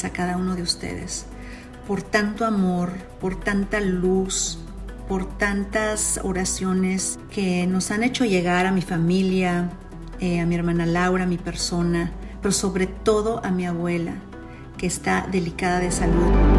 darles a cada uno de ustedes, por tanto amor, por tanta luz, por tantas oraciones que nos han hecho llegar a mi familia, a mi hermana Laura, a mi persona, pero sobre todo a mi abuela, que está delicada de salud.